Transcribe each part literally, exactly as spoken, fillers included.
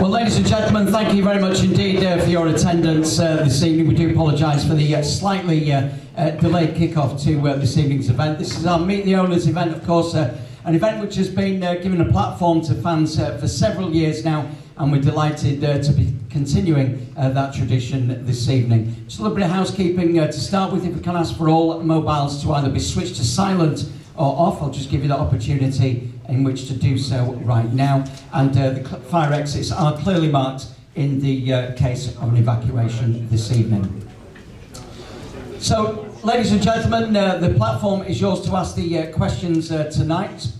Well, ladies and gentlemen, thank you very much indeed uh, for your attendance uh, this evening. We do apologise for the uh, slightly uh, uh, delayed kickoff to uh, this evening's event. This is our Meet the Owners event, of course, uh, an event which has been uh, given a platform to fans uh, for several years now, and we're delighted uh, to be continuing uh, that tradition this evening. Just a little bit of housekeeping uh, to start with. If we can ask for all mobiles to either be switched to silent or off, I'll just give you that opportunity in which to do so right now. And uh, the fire exits are clearly marked in the uh, case of an evacuation this evening. So, ladies and gentlemen, uh, the platform is yours to ask the uh, questions uh, tonight.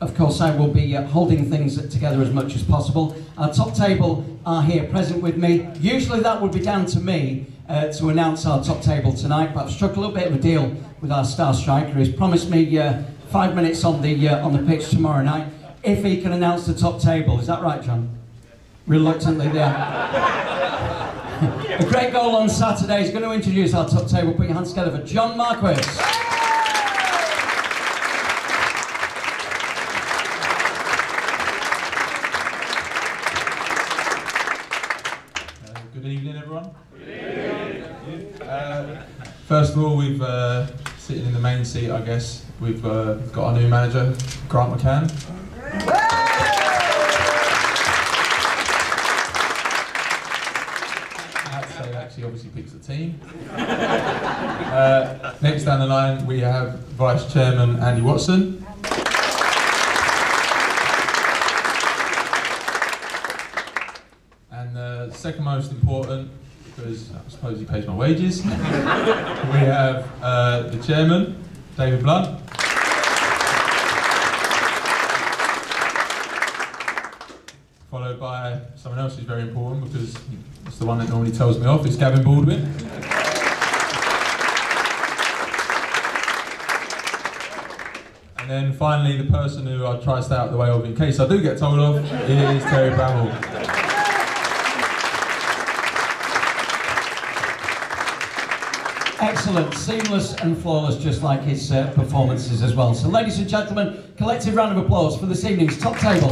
Of course, I will be uh, holding things together as much as possible. Our top table are here present with me. Usually that would be down to me uh, to announce our top table tonight, but I've struck a little bit of a deal with our star striker, who's promised me uh, five minutes on the, uh, on the pitch tomorrow night if he can announce the top table. Is that right, John? Reluctantly there. A great goal on Saturday. He's going to introduce our top table. Put your hands together for John Marquis. First of all, we've uh, sitting in the main seat, I guess. We've uh, got our new manager, Grant McCann. I'd say actually, obviously picks the team. Uh, next down the line, we have Vice Chairman Andy Watson. And uh, second most important, because I suppose he pays my wages. We have uh, the chairman, David Blunt. Followed by someone else who's very important, because it's the one that normally tells me off, it's Gavin Baldwin. And then finally, the person who I try to stay out of the way of in case I do get told off is Terry Bramall. Excellent, seamless and flawless, just like his uh, performances as well. So, ladies and gentlemen, collective round of applause for this evening's top table.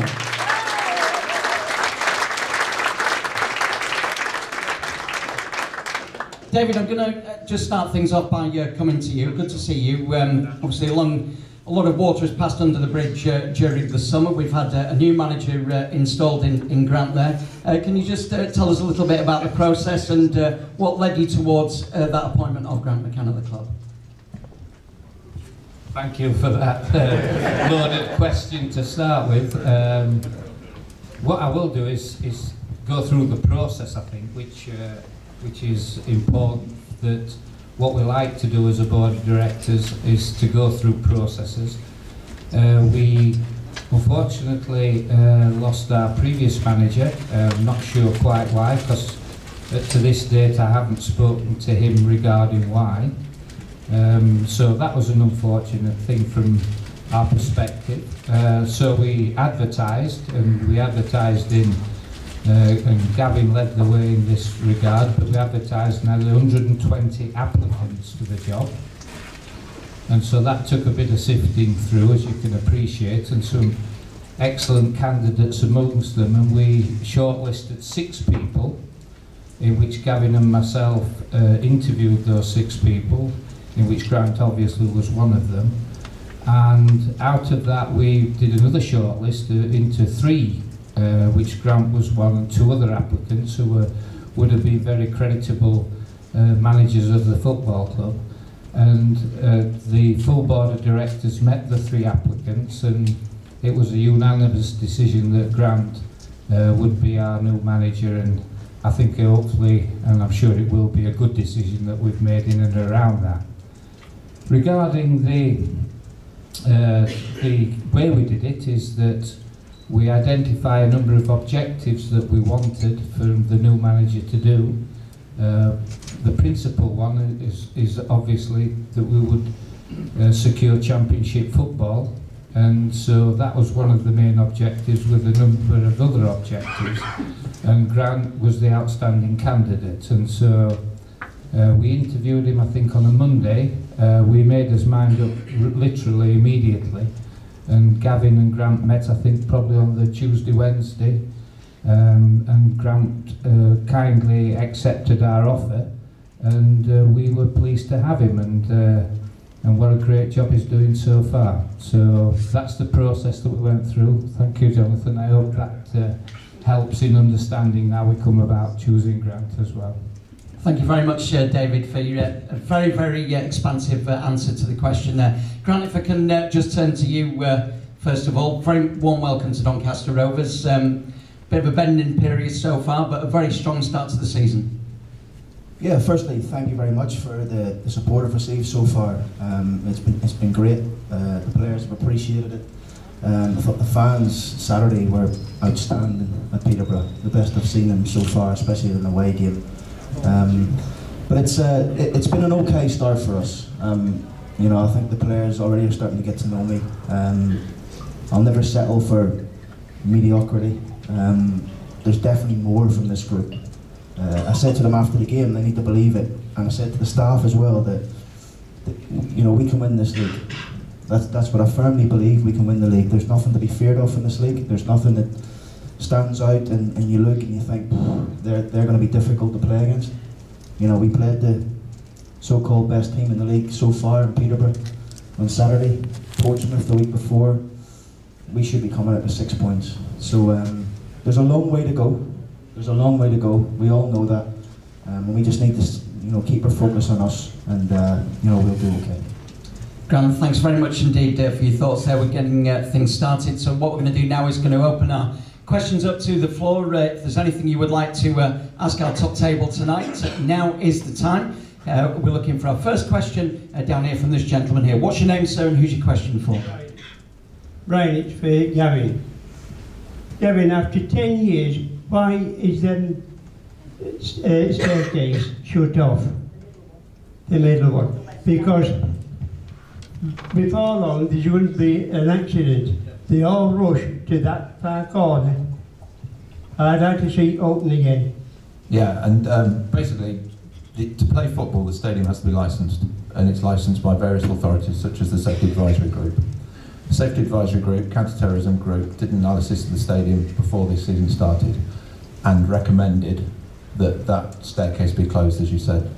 David, I'm going to just start things off by uh, coming to you. Good to see you. Um, obviously, a, long, a lot of water has passed under the bridge uh, during the summer. We've had uh, a new manager uh, installed in, in Grant there. Uh, can you just uh, tell us a little bit about the process and uh, what led you towards uh, that appointment of Grant McCann at the club? Thank you for that uh, loaded question to start with. Um, what I will do is, is go through the process, I think, which, uh, which is important. That what we like to do as a board of directors is to go through processes. Uh, we Unfortunately, uh, lost our previous manager. Uh, I'm not sure quite why, because to this date I haven't spoken to him regarding why. Um, so that was an unfortunate thing from our perspective. Uh, so we advertised, and we advertised in, uh, and Gavin led the way in this regard, but we advertised and had one hundred twenty applicants for the job. And so that took a bit of sifting through, as you can appreciate, and some excellent candidates amongst them. And we shortlisted six people, in which Gavin and myself uh, interviewed those six people, in which Grant obviously was one of them. And out of that, we did another shortlist uh, into three, uh, which Grant was one, and two other applicants who were, would have been very creditable uh, managers of the football club. And uh, the full board of directors met the three applicants, and it was a unanimous decision that Grant uh, would be our new manager. And I think hopefully, and I'm sure it will be, a good decision that we've made in and around that. Regarding the, uh, the way we did it is that we identify a number of objectives that we wanted for the new manager to do. Uh, the principal one is, is obviously that we would uh, secure championship football, and so that was one of the main objectives, with a number of other objectives, and Grant was the outstanding candidate. And so uh, we interviewed him, I think, on a Monday. Uh, we made his mind up literally immediately, and Gavin and Grant met, I think, probably on the Tuesday, Wednesday, um, and Grant uh, kindly accepted our offer, and uh, we were pleased to have him, and uh, and what a great job he's doing so far. So that's the process that we went through. Thank you, Jonathan. I hope that uh, helps in understanding how we come about choosing Grant as well. Thank you very much, uh, David, for your uh, very, very uh, expansive uh, answer to the question there. Grant, if I can uh, just turn to you uh, first of all. Very warm welcome to Doncaster Rovers. Um, bit of a bending period so far, but a very strong start to the season. Yeah, firstly, thank you very much for the, the support I've received so far. Um, it's been it's been great. Uh, the players have appreciated it. Um, I thought the fans Saturday were outstanding at Peterborough. The best I've seen them so far, especially in an away game. Um, but it's uh, it, it's been an okay start for us. Um, you know, I think the players already are starting to get to know me. Um, I'll never settle for mediocrity. Um, there's definitely more from this group. Uh, I said to them after the game, they need to believe it, and I said to the staff as well that, that you know, we can win this league. That's that's what I firmly believe. We can win the league. There's nothing to be feared of in this league. There's nothing that stands out, and, and you look and you think they're they're going to be difficult to play against. You know, we played the so-called best team in the league so far in Peterborough on Saturday, Portsmouth the week before. We should be coming out with six points. So um, there's a long way to go. There's a long way to go. We all know that, um, and we just need to, you know, keep our focus on us, and uh, you know, we'll do okay. Grant, thanks very much indeed uh, for your thoughts there. We're getting uh, things started. So what we're going to do now is going to open our questions up to the floor. Uh, if there's anything you would like to uh, ask our top table tonight, now is the time. Uh, we're looking for our first question uh, down here from this gentleman here. What's your name, sir, and who's your question for? Right, it's for Gavin. Gavin, after ten years, why is them uh, staircase shut off? The middle one. Because before long there wouldn't be an accident. They all rush to that far corner. I'd like to see it open again. Yeah, and um, basically, the, to play football, the stadium has to be licensed, and it's licensed by various authorities, such as the Safety Advisory Group. The Safety Advisory Group, Counter-Terrorism Group, did an analysis of the stadium before this season started, and recommended that that staircase be closed, as you said.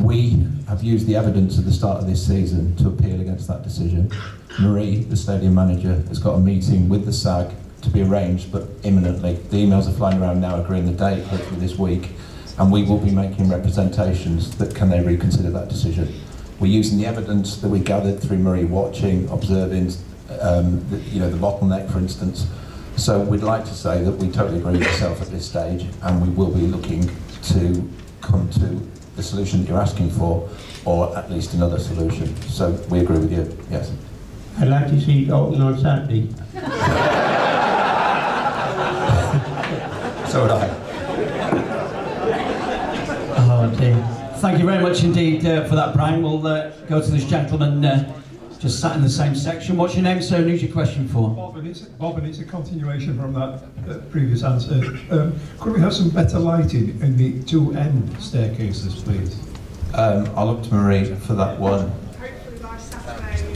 We have used the evidence at the start of this season to appeal against that decision. Marie, the stadium manager, has got a meeting with the S A G to be arranged, but imminently. The emails are flying around now agreeing the date, hopefully this week, and we will be making representations that can they reconsider that decision. We're using the evidence that we gathered through Marie watching, observing, um, the, you know, the bottleneck, for instance. So we'd like to say that we totally agree with yourself at this stage, and we will be looking to come to the solution that you're asking for, or at least another solution. So we agree with you, yes. I'd like to see it open on Saturday. So would I. Oh dear. Thank you very much indeed uh, for that, Brian. We'll uh, go to this gentleman uh, just sat in the same section. What's your name, sir? Who's your question for? Bob, and it's, Bob, and it's a continuation from that uh, previous answer. Um, could we have some better lighting in the two end staircases, please? Um, I'll look to Marie for that one. Hopefully by Saturday.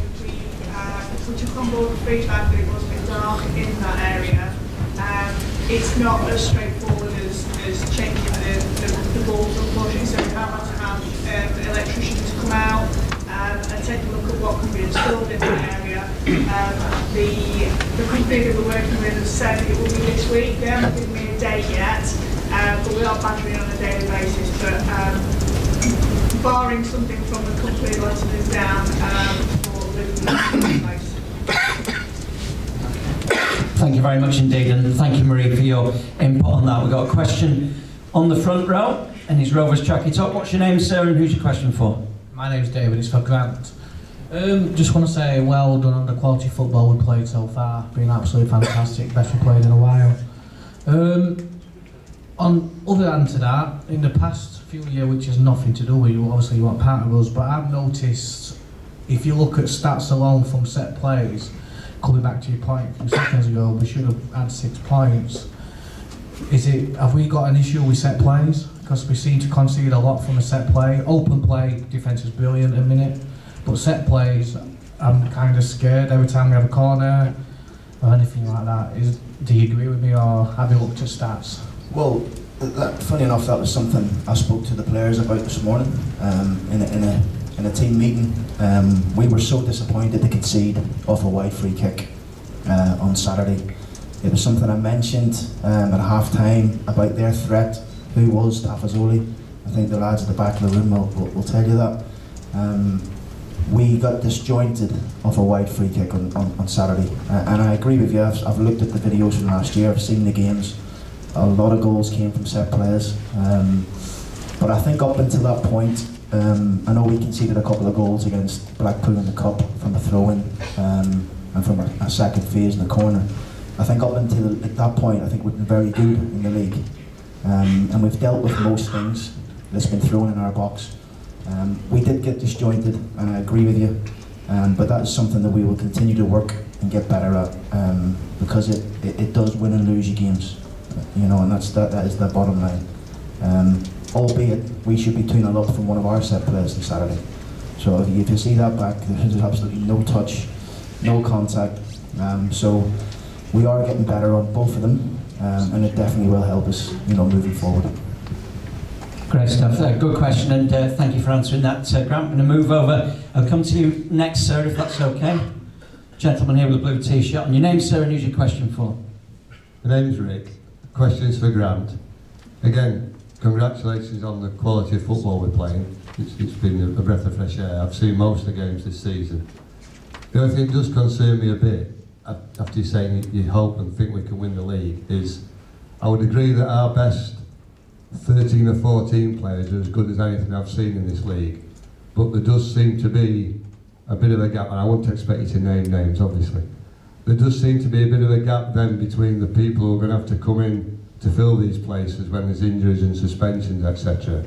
Would you come over feedback that it was a bit dark in that area? Um, it's not as straightforward as, as changing the, the, the bulbs and flushing, so we have to have um, an electrician to come out um, and take a look at what can be installed in that area. Um, the the configure we're working with has said it will be this week. They haven't given me a day yet, uh, but we are battering on a daily basis. But um, barring something from the company letting us down um, for the Thank you very much indeed, and thank you, Marie, for your input on that. We've got a question on the front row, and his Rovers tracky top. What's your name, sir, and who's your question for? My name's David, it's for Grant. Um, just want to say well done on the quality football we played so far. Been absolutely fantastic, best we played in a while. Um, on other hand to that, in the past few years, which has nothing to do with you, obviously you weren't part of us, but I've noticed, if you look at stats alone from set plays, coming back to your point from seconds ago, we should have had six points. Is it, have we got an issue with set plays? Because we seem to concede a lot from a set play. Open play, defence is brilliant at a minute, but set plays, I'm kind of scared every time we have a corner or anything like that. Is, do you agree with me, or have you looked at stats? Well, that, funny enough, that was something I spoke to the players about this morning um, in, a, in, a, in a team meeting. Um, we were so disappointed to concede off a wide free kick uh, on Saturday. It was something I mentioned um, at half-time about their threat, who was Tafazoli. I think the lads at the back of the room will, will, will tell you that. Um, we got disjointed off a wide free kick on, on, on Saturday. Uh, and I agree with you, I've, I've looked at the videos from last year, I've seen the games. A lot of goals came from set players. Um, but I think up until that point, um, I know we conceded a couple of goals against Blackpool in the Cup from a throw-in um, and from a, a second phase in the corner. I think up until at that point, I think we've been very good in the league. Um, and we've dealt with most things that's been thrown in our box. Um, we did get disjointed, and I agree with you, um, but that is something that we will continue to work and get better at, um, because it, it, it does win and lose you games, you know, and that's, that, that is the bottom line. Um, albeit, we should be tuning a lot from one of our set players on Saturday. So if you, if you see that back, there's absolutely no touch, no contact. Um, so we are getting better on both of them, um, and it definitely will help us, you know, moving forward. Great stuff. Uh, good question, and uh, thank you for answering that, uh, Grant. I'm going to move over. I'll come to you next, sir, if that's okay. Gentleman here with a blue T-shirt. And your name, sir, and who's your question for? My name's Rick. The question is for Grant. Again, congratulations on the quality of football we're playing. It's, it's been a breath of fresh air. I've seen most of the games this season. The only thing that does concern me a bit, after you saying you hope and think we can win the league, is I would agree that our best thirteen or fourteen players are as good as anything I've seen in this league, but there does seem to be a bit of a gap, and I wouldn't expect you to name names obviously. There does seem to be a bit of a gap then between the people who are going to have to come in to fill these places when there's injuries and suspensions, et cetera.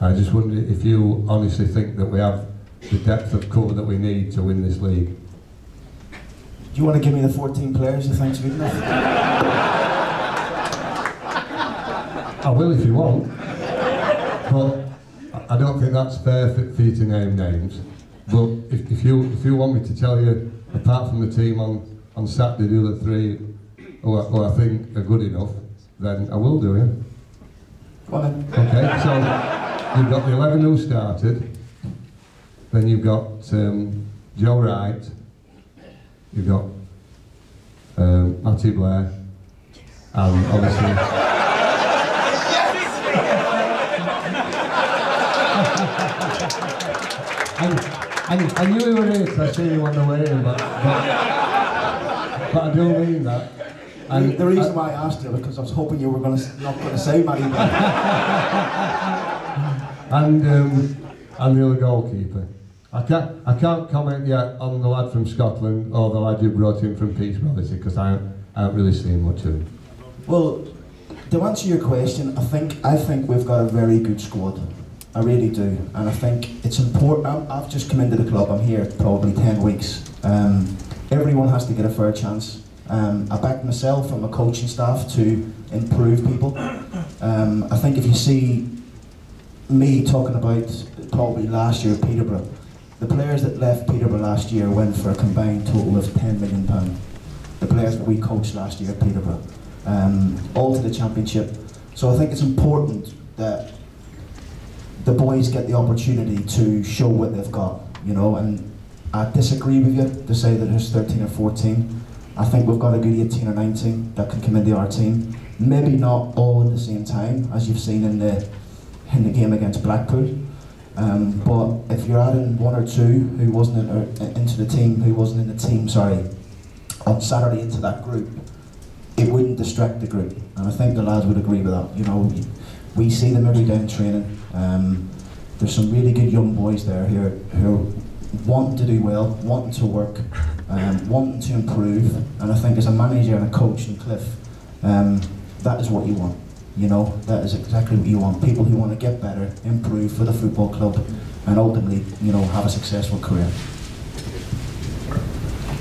I just wonder if you honestly think that we have the depth of cover that we need to win this league. Do you want to give me the fourteen players if that's good enough? I will if you want, but I don't think that's fair for you to name names. But if, if you if you want me to tell you, apart from the team on, on Saturday, the other three, who I, who I think are good enough, then I will do it. Go on then. Okay, so you've got the eleven who started, then you've got um, Joe Wright, you've got um, Matty Blair, and obviously... I, I, I knew we were here, so I see you on the way in, but, but, but I do mean that. And the, the reason I, why I asked you was because I was hoping you were gonna, not going to say Matty Blair. and, um, and the other goalkeeper. I can't, I can't comment yet on the lad from Scotland or the lad you brought in from Peterborough, because I, I haven't really seen much of him. Well, to answer your question, I think, I think we've got a very good squad. I really do, and I think it's important. I'm, I've just come into the club, I'm here probably ten weeks. Um, everyone has to get a fair chance. Um, I backed myself and my coaching staff to improve people. Um, I think if you see me talking about probably last year Peterborough, the players that left Peterborough last year went for a combined total of ten million pounds. The players that we coached last year at Peterborough, um, all to the championship. So I think it's important that the boys get the opportunity to show what they've got, you know, and I disagree with you to say that there's thirteen or fourteen. I think we've got a good eighteen or nineteen that can come into our team. Maybe not all at the same time, as you've seen in the in the game against Blackpool. Um, but if you're adding one or two who wasn't in, or into the team, who wasn't in the team, sorry, on Saturday into that group, it wouldn't distract the group. And I think the lads would agree with that, you know. We see them every day in training. Um, there's some really good young boys there who, who want to do well, wanting to work, um, wanting to improve. And I think as a manager and a coach and Cliff, um, that is what you want. You know, that is exactly what you want. People who want to get better, improve for the football club, and ultimately, you know, have a successful career.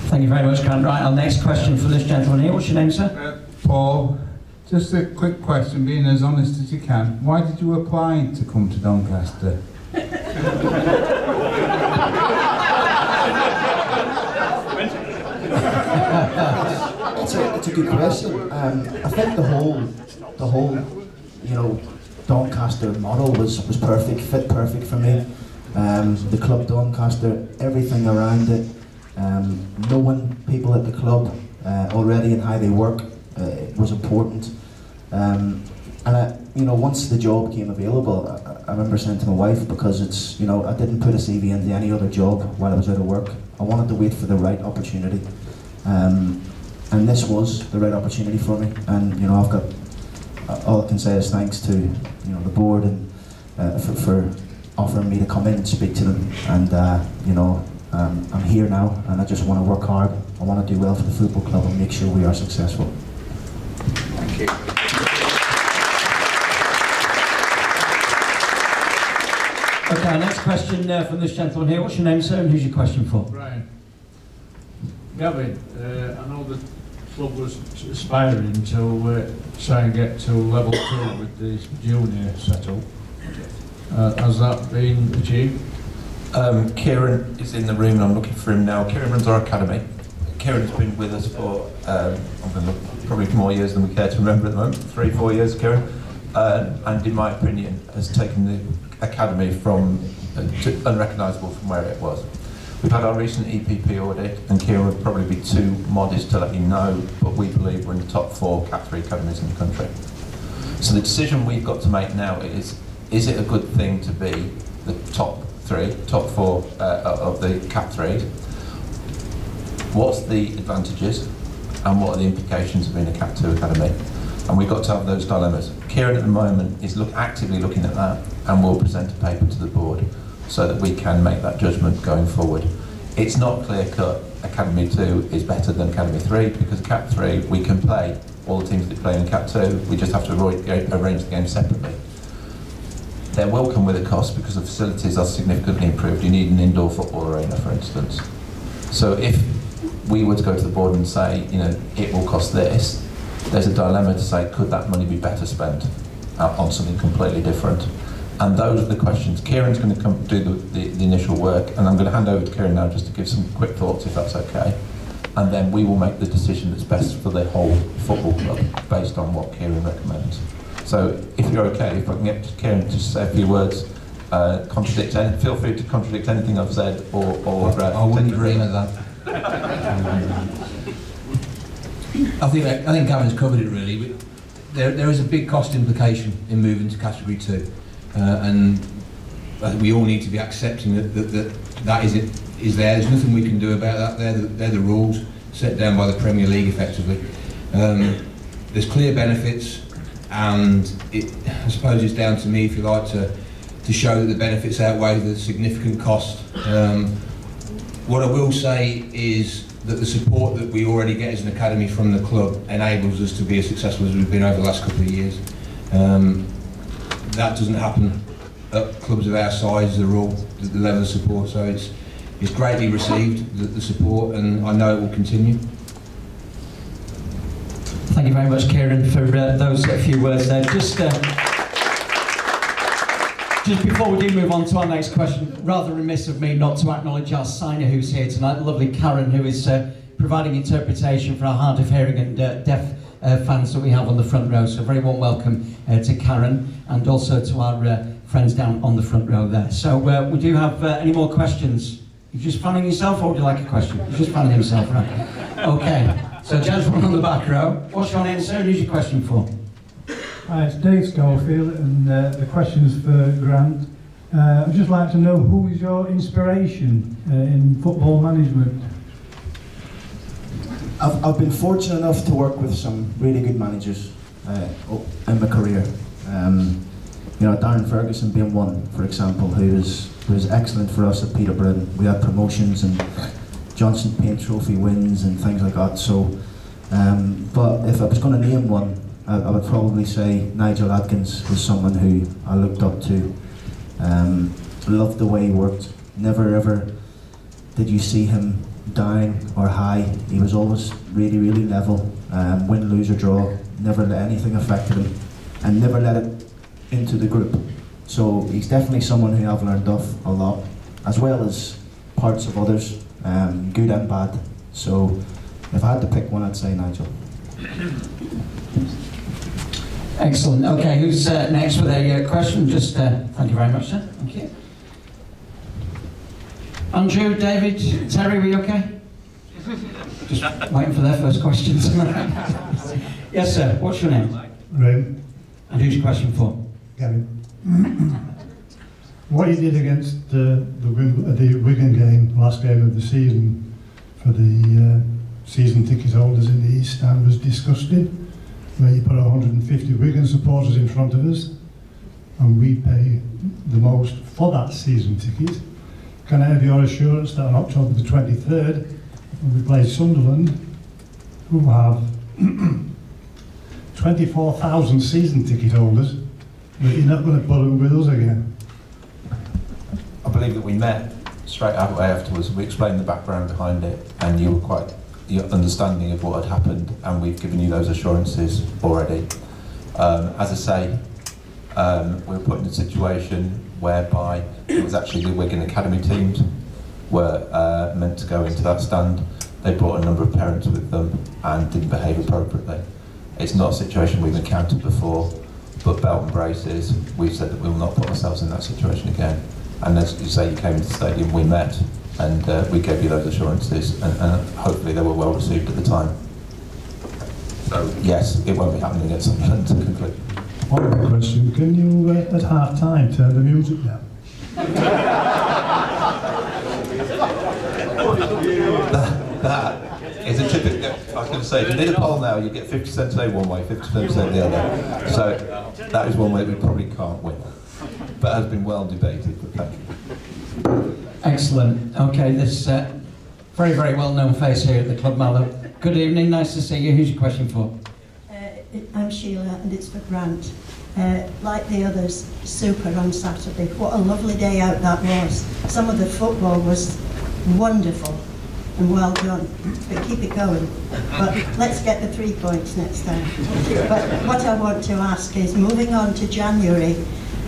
Thank you very much, Grant. Right, our next question for this gentleman here. What's your name, sir? Uh, Paul. Just a quick question, being as honest as you can. Why did you apply to come to Doncaster? that's a, that's a good question. Um, I think the whole, the whole, you know, Doncaster model was, was perfect, fit perfect for me. Um, the Club Doncaster, everything around it, um, knowing people at the club uh, already and how they work uh, was important. Um, and I, you know, once the job came available, I, I remember saying to my wife, because it's, you know, I didn't put a C V into any other job while I was out of work. I wanted to wait for the right opportunity. Um, and this was the right opportunity for me. And, you know, I've got, all I can say is thanks to, you know, the board and uh, for, for offering me to come in and speak to them. And uh, you know, um, I'm here now, and I just want to work hard. I want to do well for the football club and make sure we are successful. Thank you. Okay, our next question uh, from this gentleman here. What's your name, sir, and who's your question for? Brian. Gavin, uh, I know that club was aspiring to uh, try and get to level two with the junior setup. Uh, has that been achieved? Um, Kieran is in the room and I'm looking for him now. Kieran runs our academy. Kieran's been with us for um, probably more years than we care to remember at the moment, three, four years, Kieran. Uh, and in my opinion, has taken the academy from uh, to unrecognisable from where it was. We've had our recent E P P audit, and Kieran would probably be too modest to let you know, but we believe we're in the top four Cat three academies in the country. So the decision we've got to make now is, is it a good thing to be the top three, top four uh, of the Cat three? What's the advantages, and what are the implications of being a Cat two academy? And we've got to have those dilemmas. Kieran at the moment is look, actively looking at that, and will present a paper to the board, so that we can make that judgment going forward. It's not clear-cut, Academy two is better than Academy three, because Cap three, we can play all the teams that play in Cap two, we just have to arrange the game separately. They're welcome with a cost, because the facilities are significantly improved. You need an indoor football arena, for instance. So if we were to go to the board and say, you know, it will cost this, there's a dilemma to say, could that money be better spent on something completely different? And those are the questions. Kieran's going to come do the, the, the initial work, and I'm going to hand over to Kieran now just to give some quick thoughts, if that's okay. And then we will make the decision that's best for the whole football club, based on what Kieran recommends. So, if you're okay, if I can get Kieran to just say a few words, uh, contradict any, feel free to contradict anything I've said, or... or uh, I wouldn't dream of that. I think I think Gavin's covered it, really. There, there is a big cost implication in moving to Category two. Uh, and I think we all need to be accepting that that, that, that is, it, is there. There's nothing we can do about that. They're the, they're the rules set down by the Premier League, effectively. Um, there's clear benefits, and it, I suppose it's down to me, if you like, to, to show that the benefits outweigh the significant cost. Um, what I will say is that the support that we already get as an academy from the club enables us to be as successful as we've been over the last couple of years. Um, That doesn't happen at clubs of our size, the rule, the, the level of support. So it's it's greatly received, the, the support, and I know it will continue. Thank you very much, Kieran, for uh, those few words there. Just uh, just before we do move on to our next question, rather remiss of me not to acknowledge our signer who's here tonight, the lovely Karen, who is uh, providing interpretation for our hard of hearing and uh, deaf Uh, fans that we have on the front row. So very warm welcome uh, to Karen, and also to our uh, friends down on the front row there. So uh, we do have uh, any more questions? You just fanning yourself, or would you like a question? You're just fanning himself, right? Okay, so gentleman on the back row. What's your name, sir? Who's your question for? Hi, it's Dave Schofield, and uh, the question's for Grant. Uh, I'd just like to know, who is your inspiration uh, in football management? I've, I've been fortunate enough to work with some really good managers uh, in my career. Um, you know, Darren Ferguson being one, for example, who was, who was excellent for us at Peterborough. We had promotions and Johnson Paint Trophy wins and things like that. So, um, but if I was going to name one, I, I would probably say Nigel Adkins was someone who I looked up to. Um, loved the way he worked. Never ever did you see him down or high. He was always really, really level. Um, win, lose or draw, never let anything affect him, and never let it into the group. So he's definitely someone who I've learned off a lot, as well as parts of others, um, good and bad. So If I had to pick one, I'd say Nigel. Excellent. Okay, who's uh, next with a uh, question? Just uh, thank you very much, sir. Thank you. Andrew, David, Terry, are you okay? Just waiting for their first questions. Yes, sir. What's your name? Graham. And who's your question for? Gavin. What you did against uh, the, the Wigan game, last game of the season, for the uh, season ticket holders in the East Stand was disgusting. Where you put one hundred and fifty Wigan supporters in front of us, and we pay the most for that season ticket. Can I have your assurance that on October the twenty-third, when we play Sunderland, who have twenty-four thousand season ticket holders, that you're not going to put them with us again? I believe that we met straight away afterwards. We explained the background behind it, and you were quite your understanding of what had happened, and we've given you those assurances already. Um, as I say, um, we were put in a situation whereby it was actually the Wigan Academy teams were uh, meant to go into that stand. They brought a number of parents with them and didn't behave appropriately. It's not a situation we've encountered before, but belt and braces, we've said that we will not put ourselves in that situation again. And as you say, you came into the stadium, we met, and uh, we gave you those assurances, and, and hopefully they were well received at the time. So yes, it won't be happening at some point to conclude. One more question, can you uh, at half time turn the music down? That, that is a typical, I was going to say, if you did a poll now, you get fifty percent today one way, fifty percent the other. So that is one way we probably can't win. But has been well debated, but thank you. Excellent. Okay, this uh, very, very well-known face here at the Club Mallow. Good evening, nice to see you. Who's your question for? Uh, I'm Sheila, and it's for Grant. Uh, like the others, super on Saturday. What a lovely day out that was. Some of the football was wonderful and well done, but keep it going. But let's get the three points next time. But what I want to ask is, moving on to January,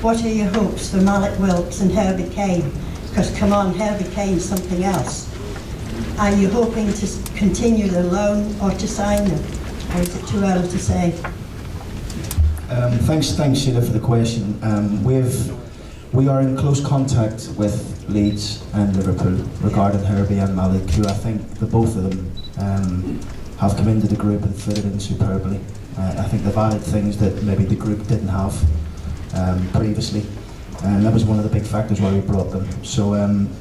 what are your hopes for Malik Wilkes and Herbie Kane? Because come on, Herbie Kane's something else. Are you hoping to continue the loan or to sign them? Or is it too early to say? Um, thanks, thanks Sheila for the question. Um, we've, we are in close contact with Leeds and Liverpool regarding Herbie and Malik, who I think the both of them um, have come into the group and fitted in superbly. Uh, I think they've added things that maybe the group didn't have um, previously, and that was one of the big factors why we brought them. So um,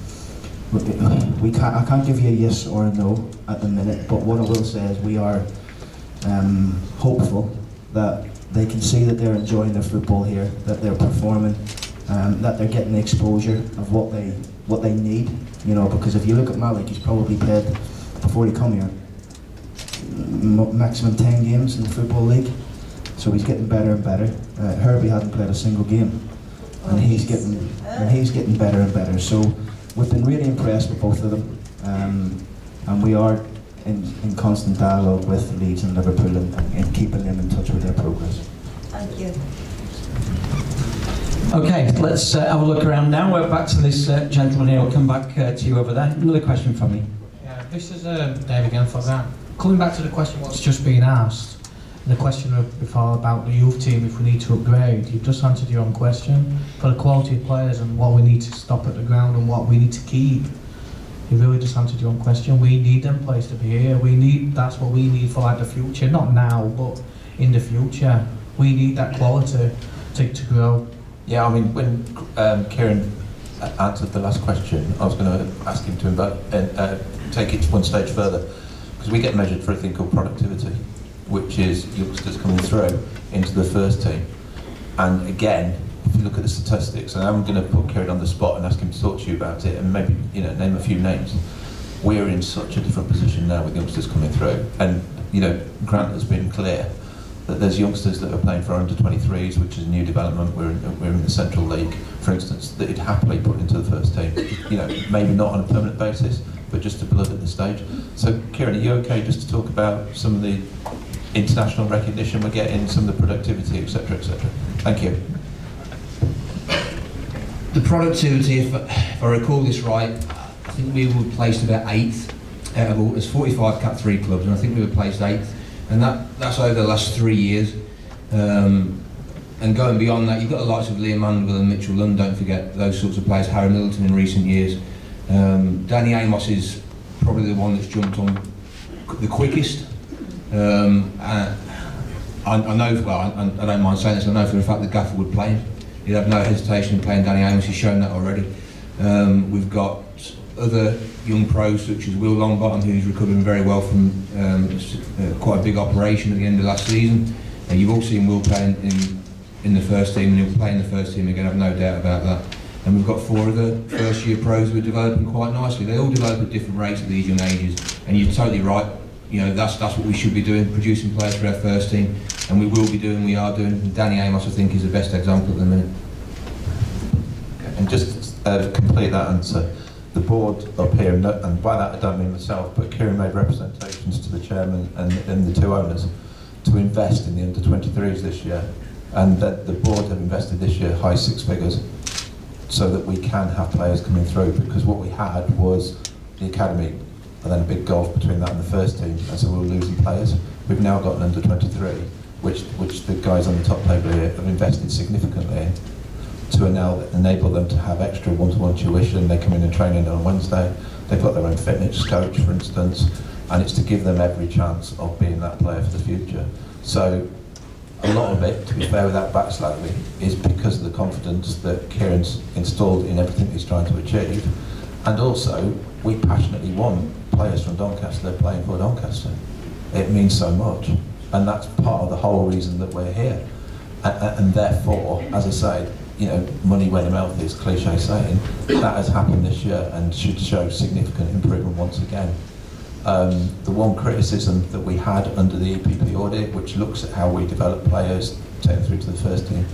we can't, I can't give you a yes or a no at the minute, but what I will say is we are um, hopeful that they can see that they're enjoying their football here, that they're performing, um, that they're getting the exposure of what they what they need. You know, because if you look at Malik, he's probably played before he come here maximum ten games in the football league, so he's getting better and better. Uh, Herbie hadn't played a single game, and he's getting and he's getting better and better. So we've been really impressed with both of them, um, and we are In, in constant dialogue with Leeds and Liverpool and, and keeping them in touch with their progress. Thank you. Okay, let's uh, have a look around now. We're back to this uh, gentleman here. We'll come back uh, to you over there. Another question from me. Yeah, this is uh, Dave again for that. Coming back to the question what's just been asked, the question of before about the youth team, if we need to upgrade, you've just answered your own question. For the quality of players and what we need to stop at the ground and what we need to keep, you really just answered your own question. We need them players to be here. We need, that's what we need for like the future. Not now, but in the future. We need that quality to, to grow. Yeah, I mean, when um, Kieran answered the last question, I was going to ask him to and, uh, take it one stage further. Because we get measured for a thing called productivity, which is youngsters coming through into the first team. And again, if you look at the statistics, and I'm going to put Kieran on the spot and ask him to talk to you about it, and maybe, you know, name a few names. We're in such a different position now with youngsters coming through, and you know, Grant has been clear that there's youngsters that are playing for under twenty-threes, which is a new development. We're in, we're in the Central League, for instance, that he'd happily put into the first team. You know, maybe not on a permanent basis, but just to build at the stage. So, Kieran, are you okay just to talk about some of the international recognition we're getting, some of the productivity, et cetera, et cetera? Thank you. The productivity, if I recall this right, I think we were placed about eighth Edible. There's forty-five Cat three clubs, and I think we were placed eighth. And that, that's over the last three years. Um, and going beyond that, you've got the likes of Liam Mandeville and Mitchell Lund, don't forget those sorts of players, Harry Middleton in recent years. Um, Danny Amos is probably the one that's jumped on the quickest. Um, and I, I know, well, I, I don't mind saying this, I know for the fact that Gaffer would play him. He'd have no hesitation in playing Danny Amos, he's shown that already. Um, we've got other young pros such as Will Longbottom, who's recovering very well from um, uh, quite a big operation at the end of last season. And you've all seen Will playing in, in the first team, and he'll play in the first team again, I've no doubt about that. And we've got four other first year pros who are developing quite nicely. They all develop at different rates at these young ages, and you're totally right. You know, that's that's what we should be doing, producing players for our first team, and we will be doing, we are doing. And Danny Amos, I think, is the best example at the minute. Okay. And just uh, to complete that answer, the board up here, and by that I don't mean myself, but Kieran made representations to the chairman and, and the two owners to invest in the under twenty-threes this year, and that the board have invested this year high six figures so that we can have players coming through, because what we had was the academy, and then a big gulf between that and the first team, and so we were losing players. We've now got an under twenty-three, which which the guys on the top table here have invested significantly in, to enable them to have extra one-to-one tuition. They come in and train in on Wednesday. They've got their own fitness coach, for instance, and it's to give them every chance of being that player for the future. So a lot of it, to be fair, without backsliding, is because of the confidence that Kieran's installed in everything he's trying to achieve, and also we passionately want players from Doncaster playing for Doncaster. It means so much, and that's part of the whole reason that we're here. And, and therefore, as I say, you know, money where the mouth is, cliche saying, that has happened this year and should show significant improvement once again. Um, the one criticism that we had under the E P P audit, which looks at how we develop players, take them through to the first team,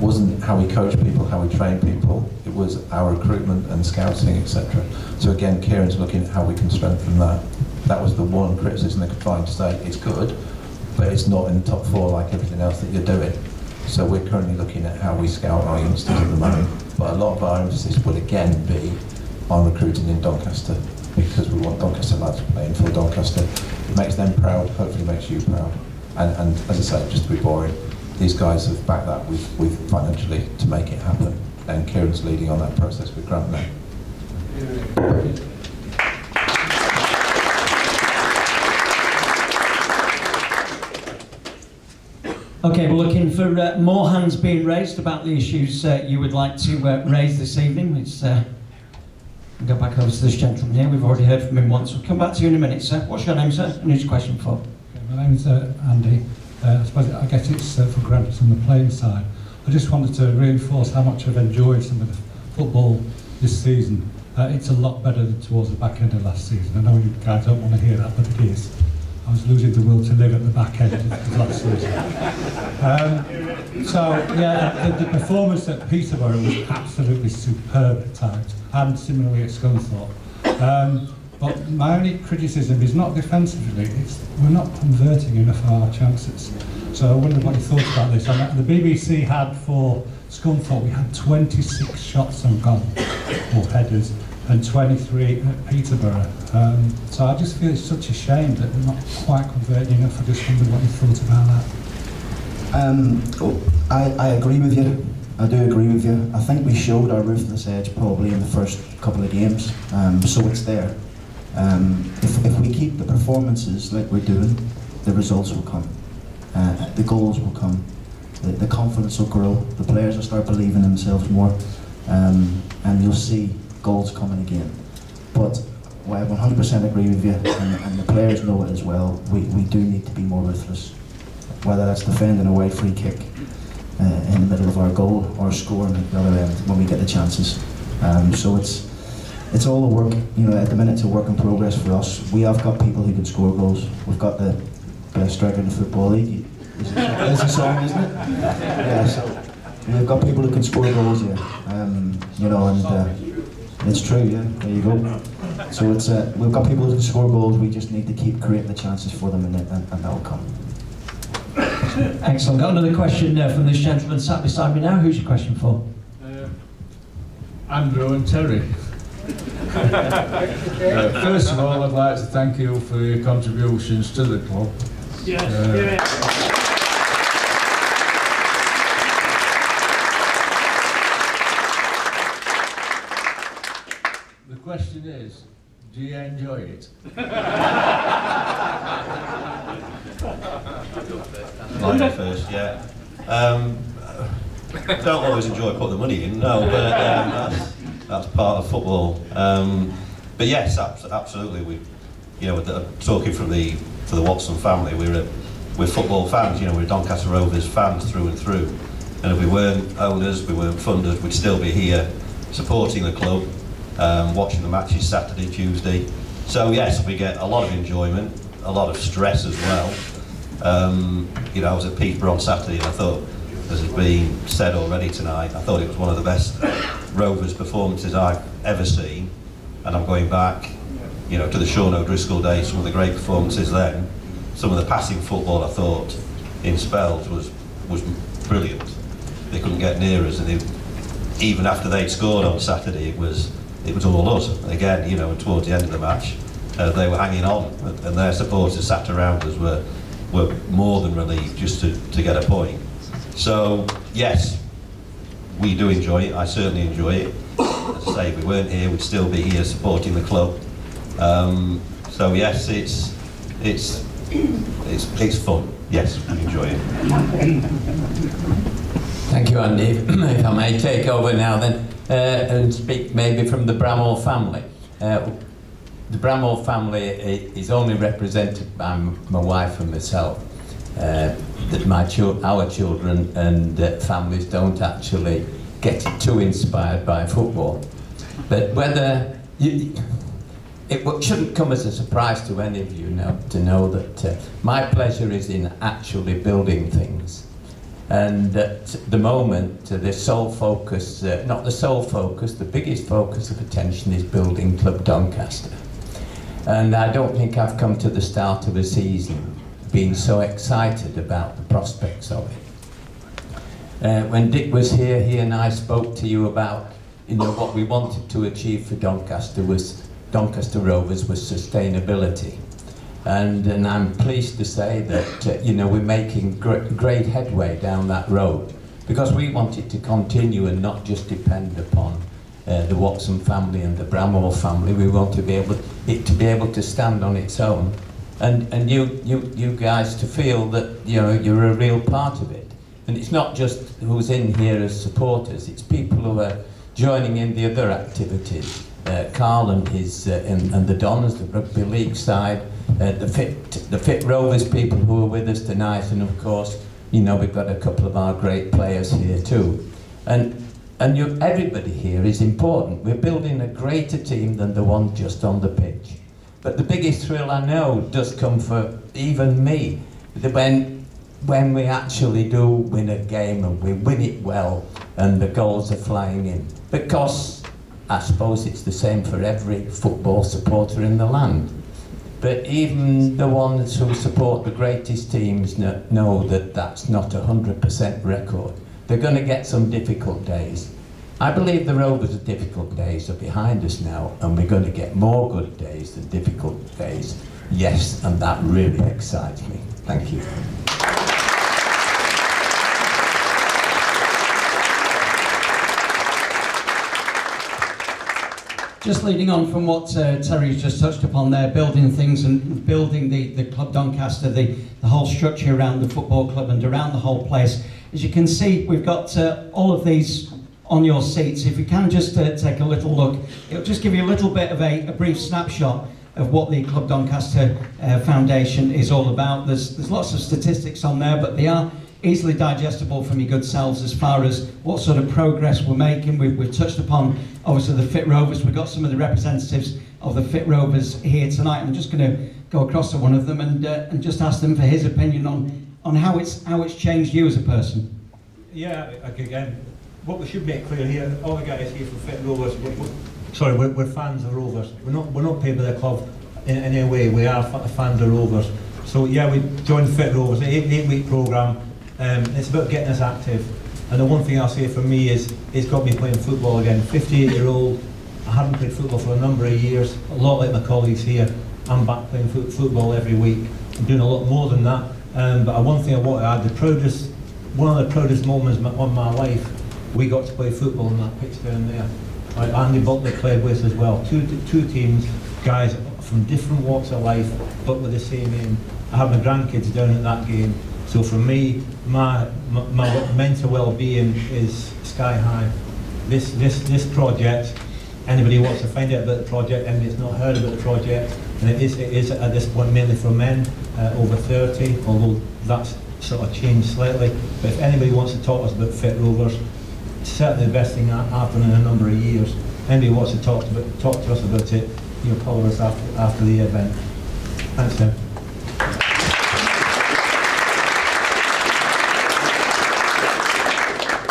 wasn't how we coach people, how we train people, it was our recruitment and scouting, et cetera. So again, Kieran's looking at how we can strengthen that. That was the one criticism they could find to say it's good, but it's not in the top four like everything else that you're doing. So we're currently looking at how we scout our youngsters at the moment. But a lot of our emphasis will again be on recruiting in Doncaster, because we want Doncaster lads playing for Doncaster. It makes them proud, hopefully makes you proud. And, and as I say, just to be boring, these guys have backed that with, with financially to make it happen. And Kieran's leading on that process with Grant now. Okay, we're looking for uh, more hands being raised about the issues uh, you would like to uh, raise this evening. Let's uh, go back over to this gentleman here. We've already heard from him once. We'll come back to you in a minute, sir. What's your name, sir? And who's your question for? Okay, my name's uh, Andy. Uh, I suppose I guess it's uh, for Grant on the playing side. I just wanted to reinforce how much I've enjoyed some of the football this season. Uh, it's a lot better than towards the back end of last season. I know you guys don't want to hear that, but it is. I was losing the will to live at the back end of last season. Um, so yeah, the, the performance at Peterborough was absolutely superb at times, and similarly at Scunthorpe. Um, But my only criticism is not defensively, it's we're not converting enough of our chances. So I wonder what you thought about this. And the B B C had for Scunthorpe, we had twenty-six shots on goal, or headers, and twenty-three at Peterborough. Um, so I just feel it's such a shame that we're not quite converting enough. I just wonder what you thought about that. Um, oh, I, I agree with you. I do agree with you. I think we showed our ruthless edge probably in the first couple of games, um, so it's there. Um, if, if we keep the performances like we're doing, the results will come, uh, the goals will come, the, the confidence will grow, the players will start believing in themselves more, um, and you'll see goals coming again. But well, I one hundred percent agree with you, and, and the players know it as well. We, we do need to be more ruthless, whether that's defending a wide free kick uh, in the middle of our goal, or scoring at the other end when we get the chances. Um, so it's It's all a work, you know, at the minute it's a work in progress for us. We have got people who can score goals. We've got the best striker in the Football League. It's a song, isn't it? Yeah, so we've got people who can score goals, yeah. Um, you know, and uh, it's true, yeah, there you go. So it's, uh, we've got people who can score goals, we just need to keep creating the chances for them, and, and, and that'll come. Excellent. Got another question uh, from this gentleman sat beside me now. Who's your question for? Uh, Andrew and Terry. Uh, first of all, I'd like to thank you for your contributions to the club. Yes. Uh, yeah. The question is, do you enjoy it? Like the first, yeah. Um, don't always enjoy putting the money in, no, but um, that's, that's part of football. Um, but yes, absolutely. We, you know, talking from the for the Watson family, we're a, we're football fans. You know, we're Doncaster Rovers fans through and through. And if we weren't owners, we weren't funders, we'd still be here supporting the club. Um, watching the matches Saturday, Tuesday. So yes, we get a lot of enjoyment, a lot of stress as well. Um, you know, I was at Peterborough on Saturday and I thought, as has been said already tonight, I thought it was one of the best Rovers performances I've ever seen. And I'm going back, you know, to the Sean O'Driscoll days, some of the great performances then. Some of the passing football I thought in spells was, was brilliant. They couldn't get near us, and they, even after they'd scored on Saturday, it was It was all us. Again, you know, towards the end of the match, uh, they were hanging on, and their supporters sat around us were were more than relieved just to, to get a point. So, yes, we do enjoy it. I certainly enjoy it. As I say, if we weren't here, we'd still be here supporting the club. Um, so, yes, it's, it's, it's, it's fun. Yes, we enjoy it. Thank you, Andy. If I may take over now, then. Uh, and speak maybe from the Bramall family. Uh, the Bramall family is only represented by my wife and myself. Uh, that my ch our children and uh, families don't actually get too inspired by football. But whether you, it shouldn't come as a surprise to any of you now to know that uh, my pleasure is in actually building things. And at the moment, uh, the sole focus, uh, not the sole focus, the biggest focus of attention is building Club Doncaster. And I don't think I've come to the start of a season being so excited about the prospects of it. Uh, when Dick was here, he and I spoke to you about, you know, what we wanted to achieve for Doncaster was, Doncaster Rovers was sustainability. And, and I'm pleased to say that uh, you know, we're making gr great headway down that road, because we want it to continue and not just depend upon uh, the Watson family and the Bramall family. We want to be able it to be able to stand on its own, and and you you you guys to feel that, you know, you're a real part of it. And it's not just who's in here as supporters; it's people who are joining in the other activities. Uh, Carl and his uh, and, and the Donners, the rugby league side. Uh, the fit, the Fit Rovers people who are with us tonight, and of course, you know, we've got a couple of our great players here too, and and you, everybody here is important. We're building a greater team than the one just on the pitch. But the biggest thrill I know does come for even me, when when we actually do win a game and we win it well and the goals are flying in, because I suppose it's the same for every football supporter in the land. But even the ones who support the greatest teams know that that's not a one hundred percent record. They're going to get some difficult days. I believe the Rovers' difficult days are behind us now, and we're going to get more good days than difficult days. Yes, and that really excites me. Thank you. Just leading on from what uh, Terry's just touched upon there, building things and building the, the Club Doncaster, the, the whole structure around the football club and around the whole place. As you can see, we've got uh, all of these on your seats. If you can just uh, take a little look, it'll just give you a little bit of a, a brief snapshot of what the Club Doncaster uh, Foundation is all about. There's, there's lots of statistics on there, but they are easily digestible from your good selves as far as what sort of progress we're making. We've, we've touched upon, obviously, the Fit Rovers. We've got some of the representatives of the Fit Rovers here tonight. I'm just going to go across to one of them and, uh, and just ask them for his opinion on, on how, it's, how it's changed you as a person. Yeah, again, what we should make clear here, all the guys here from Fit Rovers, we're, we're, sorry, we're, we're fans of Rovers. We're not, we're not paid by the club in, in any way. We are fans of Rovers. So yeah, we joined Fit Rovers, an eight, eight week programme. Um, it's about getting us active, and the one thing I'll say for me is it's got me playing football again. fifty-eight year old, I haven't played football for a number of years. A lot like my colleagues here, I'm back playing fo football every week. I'm doing a lot more than that. Um, but one thing I want to add, the proudest, one of the proudest moments my, on my life, we got to play football on that pitch down there. Right, Andy Butler played with us as well. Two, two teams, guys from different walks of life, but with the same aim. I had my grandkids down at that game. So for me, my, my, my mental well-being is sky high. This, this, this project, anybody who wants to find out about the project, anybody's not heard about the project, and it is, it is at this point mainly for men uh, over thirty, although that's sort of changed slightly. But if anybody wants to talk to us about Fit Rovers, it's certainly the best thing that happened in a number of years. Anybody who wants to talk to, about, talk to us about it, you'll call us after, after the event. Thanks, Tim.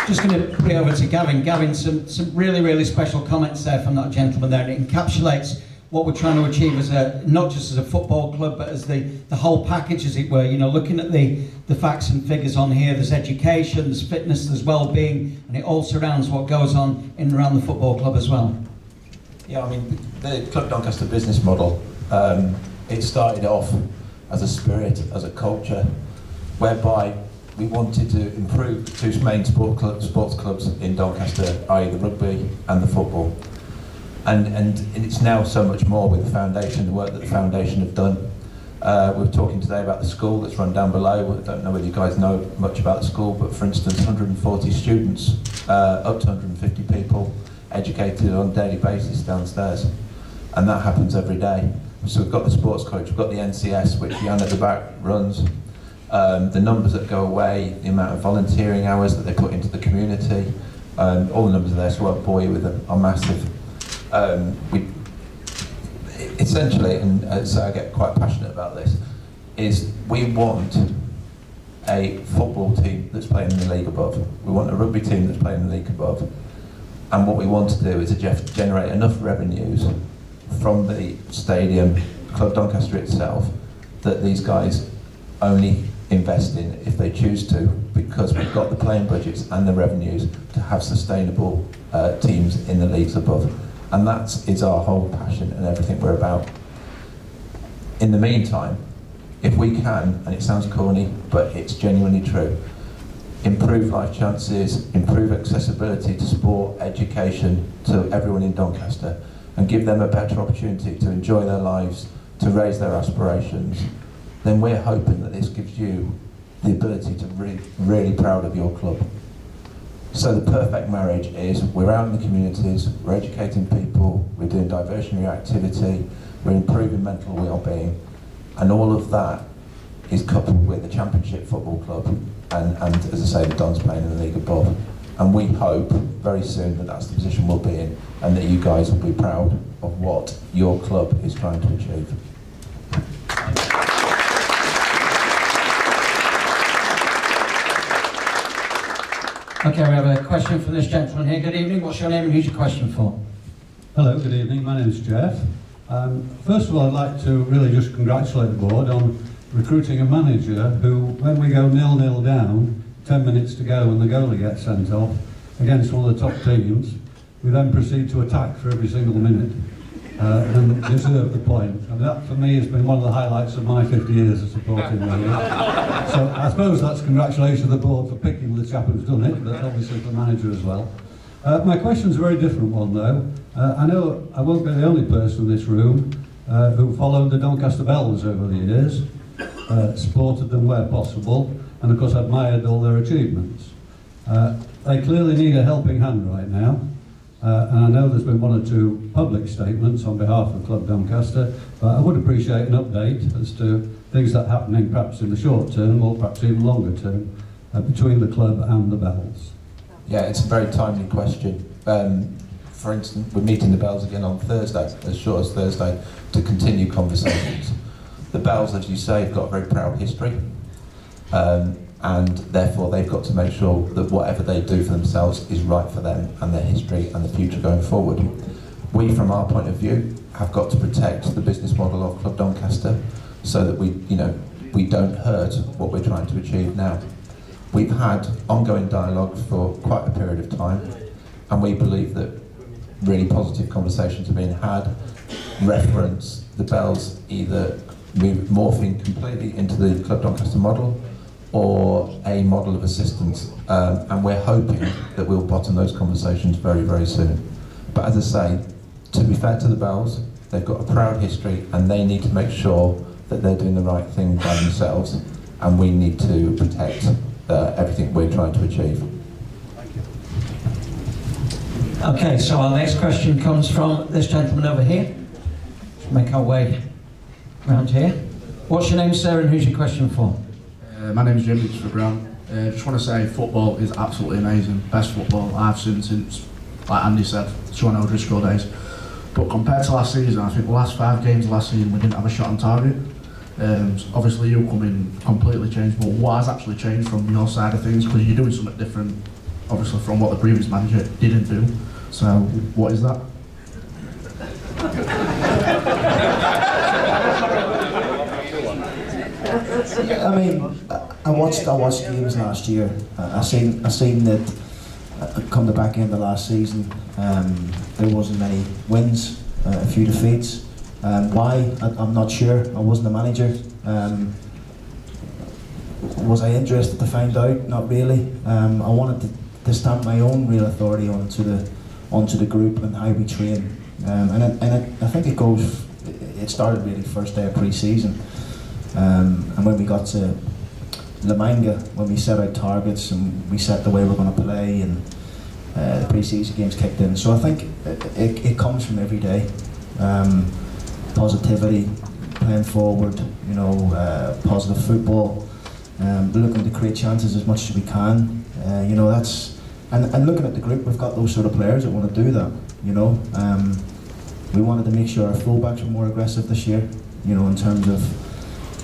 Just going to bring over to Gavin. Gavin, some, some really, really special comments there from that gentleman there, and it encapsulates what we're trying to achieve as a, not just as a football club, but as the, the whole package, as it were. You know, looking at the, the facts and figures on here, there's education, there's fitness, there's well-being, and it all surrounds what goes on in and around the football club as well. Yeah, I mean, the Club Doncaster business model, um, it started off as a spirit, as a culture, whereby we wanted to improve two main sport club, sports clubs in Doncaster, that is the rugby and the football. And, and it's now so much more with the foundation, the work that the foundation have done. Uh, we were talking today about the school that's run down below. I don't know whether you guys know much about the school, but for instance, one hundred forty students, uh, up to one hundred fifty people, educated on a daily basis downstairs. And that happens every day. So we've got the sports coach, we've got the N C S, which Jan at the back runs. Um, the numbers that go away, the amount of volunteering hours that they put into the community, um, all the numbers there, so I won't bore you with them, are massive. Um, we, essentially, and uh, so I get quite passionate about this, is we want a football team that's playing in the league above. We want a rugby team that's playing in the league above. And what we want to do is to generate enough revenues from the stadium, Club Doncaster itself, that these guys only invest in if they choose to, because we've got the playing budgets and the revenues to have sustainable uh, teams in the leagues above. And that is our whole passion and everything we're about. In the meantime, if we can, and it sounds corny, but it's genuinely true, improve life chances, improve accessibility to sport, education to everyone in Doncaster, and give them a better opportunity to enjoy their lives, to raise their aspirations, then we're hoping that this gives you the ability to be really proud of your club. So the perfect marriage is we're out in the communities, we're educating people, we're doing diversionary activity, we're improving mental well-being, and all of that is coupled with the Championship Football Club and, and as I say, the Don's playing in the league above. And we hope very soon that that's the position we'll be in and that you guys will be proud of what your club is trying to achieve. Okay, we have a question from this gentleman here. Good evening, what's your name and who's your question for? Hello, good evening, my name's Jeff. Um, first of all, I'd like to really just congratulate the board on recruiting a manager who, when we go nil-nil down, ten minutes to go and the goalie gets sent off against one of the top teams, we then proceed to attack for every single minute uh, and deserve the point. And that, for me, has been one of the highlights of my fifty years of supporting manager. So I suppose that's congratulations to the board for picking the chap who's done it, but obviously the manager as well. Uh, my question's a very different one though. Uh, I know I won't be the only person in this room uh, who followed the Doncaster Bells over the years, uh, supported them where possible, and of course admired all their achievements. Uh, they clearly need a helping hand right now, uh, and I know there's been one or two public statements on behalf of Club Doncaster, but I would appreciate an update as to things that are happening perhaps in the short term or perhaps even longer term uh, between the club and the Bells. Yeah, it's a very timely question. Um, for instance, we're meeting the Bells again on Thursday, as short as Thursday, to continue conversations. The Bells, as you say, have got a very proud history, um, and therefore they've got to make sure that whatever they do for themselves is right for them and their history and the future going forward. We, from our point of view, have got to protect the business model of Club Doncaster, so that we, you know, we don't hurt what we're trying to achieve now. We've had ongoing dialogue for quite a period of time, and we believe that really positive conversations are being had, reference the Bells either morphing completely into the Club Doncaster model or a model of assistance, um, and we're hoping that we'll bottom those conversations very, very soon. But as I say, to be fair to the Bells, they've got a proud history and they need to make sure that they're doing the right thing by themselves, and we need to protect uh, everything we're trying to achieve. Okay, so our next question comes from this gentleman over here. Let's make our way around here. What's your name, sir, and who's your question for? Uh, my name is Jim, it's for Brown. I uh, just want to say football is absolutely amazing. Best football I've seen since, like Andy said, Sean O'Driscoll days. But compared to last season, I think the last five games last season we didn't have a shot on target. Um, so obviously you come in completely changed, but what has actually changed from your side of things? Because you're doing something different, obviously, from what the previous manager didn't do. So what is that? I mean, I watched I watched games last year. I seen I seen that come the back end of last season. Um, there wasn't many wins, uh, a few defeats. Um, why? I, I'm not sure. I wasn't a manager. Um, was I interested to find out? Not really. Um, I wanted to. to stamp my own real authority onto the onto the group and how we train, um, and it, and it, I think it goes. It started really first day of pre-season, um, and when we got to La Manga, when we set out targets and we set the way we're going to play, and uh, the pre-season games kicked in. So I think it, it, it comes from every day, um, positivity, playing forward, you know, uh, positive football, um, looking to create chances as much as we can. Uh, you know, that's and, and looking at the group, we've got those sort of players that want to do that. You know, um, we wanted to make sure our fullbacks were more aggressive this year. You know, in terms of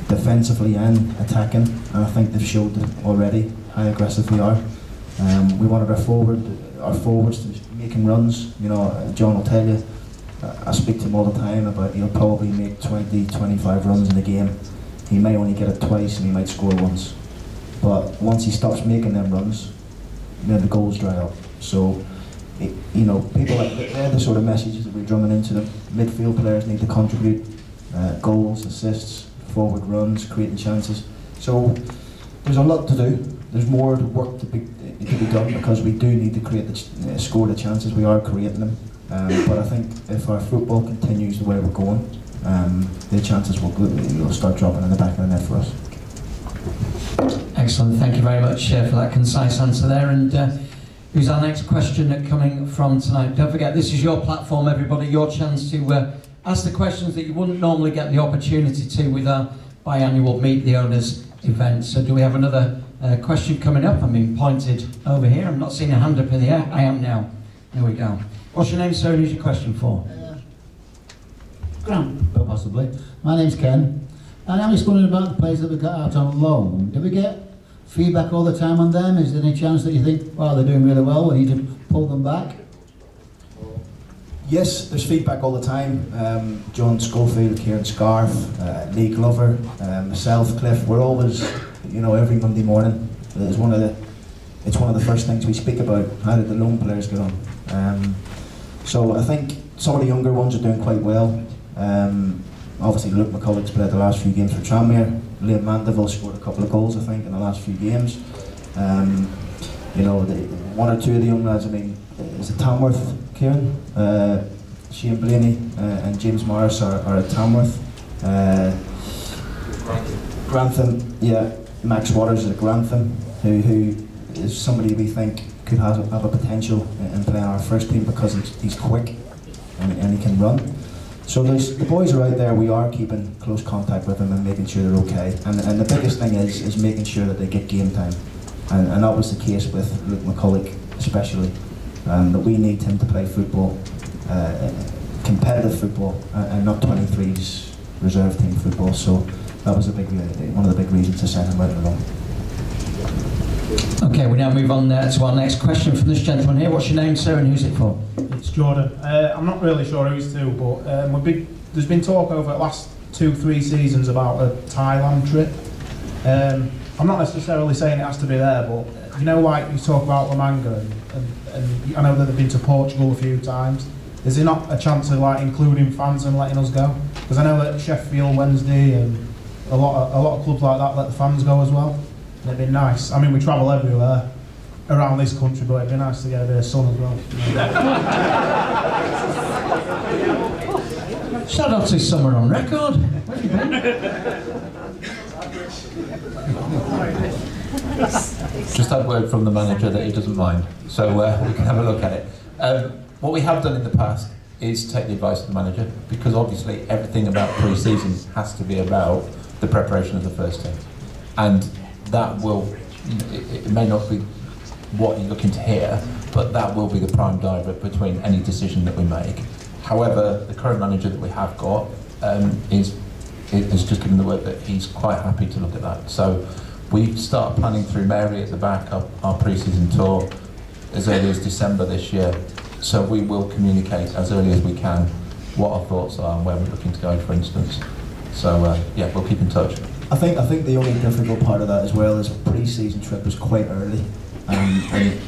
defensively and attacking, and I think they've showed already how aggressive they are. Um, we wanted our forward, our forwards to be making runs. You know, John will tell you, I speak to him all the time about he'll probably make twenty, twenty-five runs in a game. He may only get it twice, and he might score once. But once he stops making them runs, then the goals dry up. So, it, you know, people like they're the sort of messages that we're drumming into them. Midfield players need to contribute, uh, goals, assists, forward runs, creating chances. So, there's a lot to do. There's more work to be to be done because we do need to create the uh, score the chances. We are creating them, um, but I think if our football continues the way we're going, um, the chances will will start dropping in the back of the net for us. Excellent, thank you very much uh, for that concise answer there. And uh, here's our next question coming from tonight. Don't forget, this is your platform, everybody, your chance to uh, ask the questions that you wouldn't normally get the opportunity to with our biannual Meet the Owners event. So do we have another uh, question coming up? I'm being pointed over here. I'm not seeing a hand up in the air. I am now. There we go. What's your name, sir? Who's your question for? Uh, Grant, possibly. My name's Ken. And I'm just wondering about the players that we got out on loan. Do we get feedback all the time on them? Is there any chance that you think, wow, they're doing really well, we need to pull them back? Yes, there's feedback all the time. Um, John Schofield, Kieran Scarf, uh, Lee Glover, um, myself, Cliff, we're always, you know, every Monday morning, it's one of the, it's one of the first things we speak about. How did the loan players get on? Um, so I think some of the younger ones are doing quite well. Um, Obviously, Luke McCulloch's played the last few games for Tranmere. Liam Mandeville scored a couple of goals, I think, in the last few games. Um, you know, the, one or two of the young lads, I mean, is it Tamworth, Kieran? Uh, Shane Blaney uh, and James Morris are, are at Tamworth. Uh, Grantham, yeah, Max Waters is at Grantham, who, who is somebody we think could have, have a potential in playing our first team because he's, he's quick and, and he can run. So the boys are out there, we are keeping close contact with them and making sure they're okay. And, and the biggest thing is, is making sure that they get game time. And, and that was the case with Luke McCulloch especially, um, that we need him to play football, uh, competitive football, and not twenty-threes reserve team football. So that was a big, one of the big reasons to send him out along. Okay, we now move on uh, to our next question from this gentleman here. What's your name, sir, and who's it for? It's Jordan. Uh, I'm not really sure who's to, but um, big, there's been talk over the last two, three seasons about a Thailand trip. Um, I'm not necessarily saying it has to be there, but you know, like you talk about La Manga, and, and, and I know that they've been to Portugal a few times. Is there not a chance of like including fans and letting us go? Because I know that Sheffield Wednesday and a lot of, a lot of clubs like that let the fans go as well. And it'd be nice. I mean, we travel everywhere around this country, but it'd be nice to get a bit of sun as well. Shout out to Summer on Record. What do you think? Just had word from the manager that he doesn't mind, so uh, we can have a look at it. Um, What we have done in the past is take the advice of the manager, because obviously everything about pre-season has to be about the preparation of the first team. And that will, it, it may not be what you're looking to hear, but that will be the prime driver between any decision that we make. However, the current manager that we have got um, is, is just given the word that he's quite happy to look at that. So we start planning through Mary at the back of our pre-season tour as early as December this year. So we will communicate as early as we can what our thoughts are and where we're looking to go, for instance. So uh, yeah, we'll keep in touch. I think I think the only difficult part of that as well is pre-season trip is quite early, um, and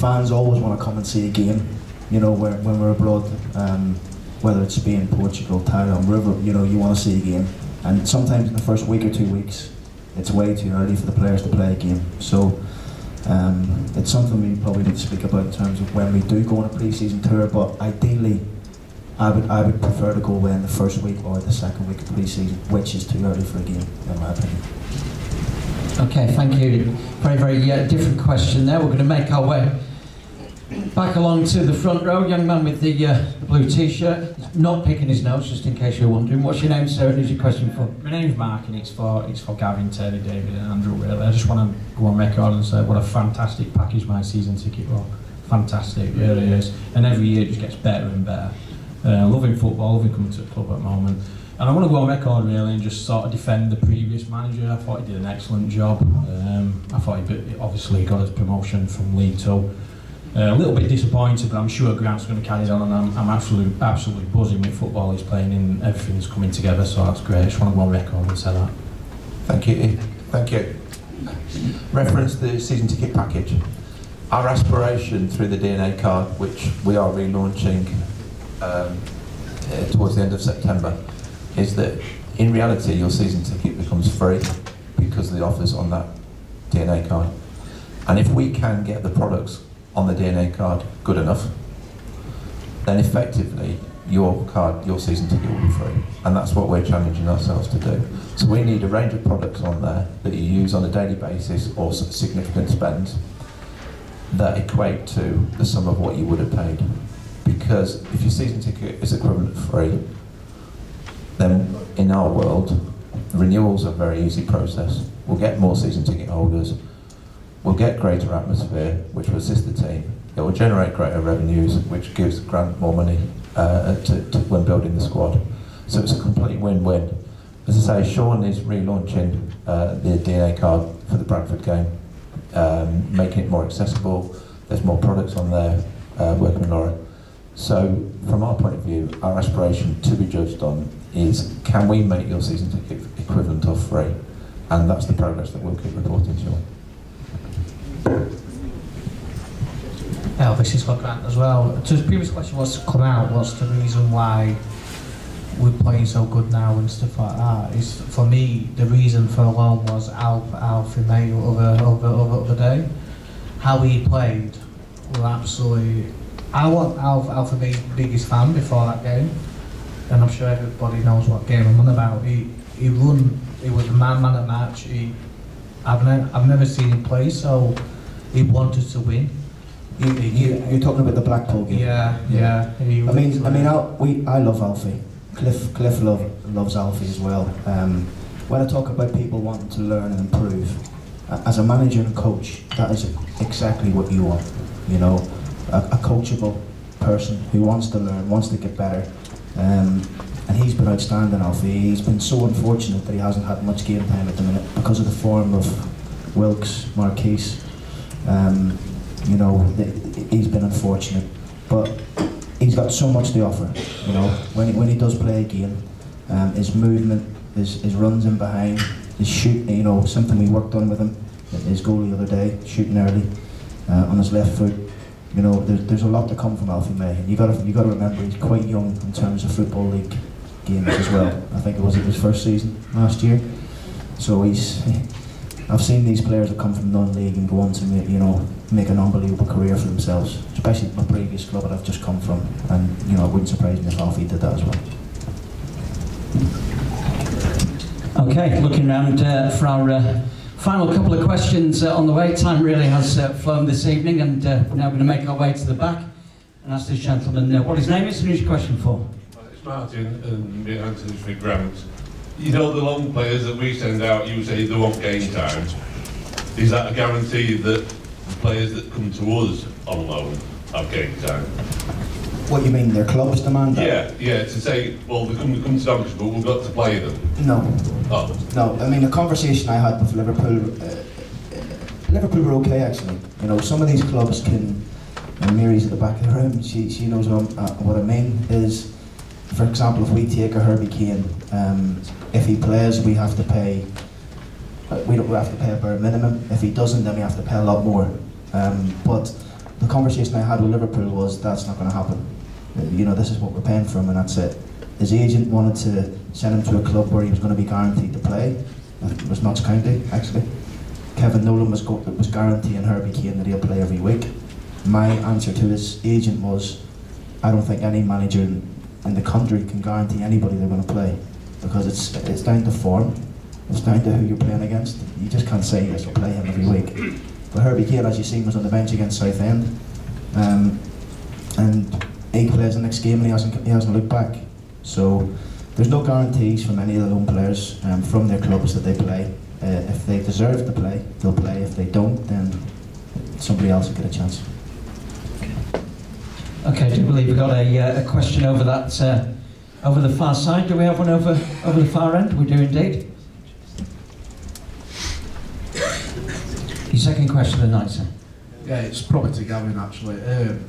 fans always want to come and see a game. You know, where, when we're abroad, um, whether it's Spain, Portugal, Thailand, wherever, you know, you want to see a game. And sometimes in the first week or two weeks, it's way too early for the players to play a game. So. Um, it's something we probably need to speak about in terms of when we do go on a pre-season tour, but ideally I would I would prefer to go away in the first week or the second week of pre-season, which is too early for a game, in my opinion. Okay, thank you. Very, very uh, different question there. We're going to make our way back along to the front row. Young man with the, uh, the blue t-shirt, not picking his nose, just in case you're wondering. What's your name, sir, and who's your question for? My name's Mark, and it's for, it's for Gavin, Terry, David and Andrew, really. I just want to go on record and say what a fantastic package my season ticket was. Fantastic, it really is. And every year it just gets better and better. Uh, loving football, loving coming to the club at the moment. And I want to go on record, really, and just sort of defend the previous manager. I thought he did an excellent job. Um, I thought he obviously got his promotion from League Two. Uh, a little bit disappointed, but I'm sure Grant's going to carry on, and I'm, I'm absolutely, absolutely buzzing with football he's playing and everything's coming together, so that's great. I just want to go on record and say that. Thank you. Thank you. Reference the season ticket package. Our aspiration through the D N A card, which we are relaunching um, uh, towards the end of September, is that in reality your season ticket becomes free because of the offers on that D N A card. And if we can get the products on the D N A card good enough, then effectively your card, your season ticket will be free. And that's what we're challenging ourselves to do. So we need a range of products on there that you use on a daily basis or significant spends that equate to the sum of what you would have paid. Because if your season ticket is equivalent free, then in our world, renewals are a very easy process. We'll get more season ticket holders, we'll get greater atmosphere, which will assist the team. It will generate greater revenues, which gives Grant more money uh, to, to, when building the squad. So it's a complete win-win. As I say, Sean is relaunching uh, the D N A card for the Bradford game, um, making it more accessible. There's more products on there, uh, working with Laura. So from our point of view, our aspiration to be judged on is, can we make your season ticket equivalent of free? And that's the progress that we'll keep reporting to you on. Well, this is for Grant as well. So his previous question was to come out, what's the reason why we're playing so good now and stuff like that. It's, for me, the reason for alone was Alf, Alfie May over over over the day. How he played were absolutely... I was Alf, Alfie May's biggest fan before that game, and I'm sure everybody knows what game I'm on about. He, he run, he was a man, man at match. He, I've, ne I've never seen him play, so he wanted to win. You, you, you're talking about the Blackpool game. Yeah, yeah. I mean, I mean, I, we, I love Alfie. Cliff, Cliff love, loves Alfie as well. Um, when I talk about people wanting to learn and improve, as a manager and a coach, that is exactly what you want. You know, a, a coachable person who wants to learn, wants to get better. Um, and he's been outstanding, Alfie. He's been so unfortunate that he hasn't had much game time at the minute because of the form of Wilkes, Marquise. Um, You know, he's been unfortunate, but he's got so much to offer. You know, when he, when he does play a game, um, his movement, his, his runs in behind, his shoot, you know, something we worked on with him, his goal the other day, shooting early uh, on his left foot. you know, there's, there's a lot to come from Alfie May, and you got you got to remember he's quite young in terms of football league games as well. I think it was his first season last year, so he's. I've seen these players that come from non-league and go on to make, you know, make an unbelievable career for themselves, especially my previous club that I've just come from, and you know, it wouldn't surprise me if Alfie did that as well. Okay, looking around uh, for our uh, final couple of questions uh, on the way. Time really has uh, flown this evening, and uh, we're now going to make our way to the back and ask this gentleman uh, what his name is and who's your question for. It's Martin, and the answer is for Grant. You know, the long players that we send out, you say they want game time. Is that a guarantee that the players that come to us on loan have game time? What do you mean, their clubs demand that? Yeah, yeah, to say, well, they come, they come to Doncaster, but we've got to play them. No. Oh. No, I mean, the conversation I had with Liverpool, uh, Liverpool were okay, actually. You know, some of these clubs can, and Marie's at the back of the room, she, she knows what, uh, what I mean, is, for example, if we take a Herbie Kane, um, if he plays, we have to pay. We don't we have to pay a bare minimum. If he doesn't, then we have to pay a lot more. Um, but the conversation I had with Liverpool was that's not going to happen. You know, this is what we're paying for him, and that's it. His agent wanted to send him to a club where he was going to be guaranteed to play. I think it was Notts County, actually. Kevin Nolan was go was guaranteeing Herbie Kane that he'll play every week. My answer to his agent was, I don't think any manager in, in the country can guarantee anybody they're going to play, because it's it's down to form. It's down to who you're playing against. You just can't say yes, we'll play him every week. But Herbie Kane, as you've seen, was on the bench against Southend, um, and he plays the next game and he hasn't, he hasn't looked back. So there's no guarantees from any of the loan players um, from their clubs that they play. Uh, if they deserve to play, they'll play. If they don't, then somebody else will get a chance. Okay, I do believe we got a, uh, a question over that, uh, over the far side. Do we have one over over the far end? We do indeed. Your second question of the night, sir. Yeah, it's probably to Gavin actually. Um,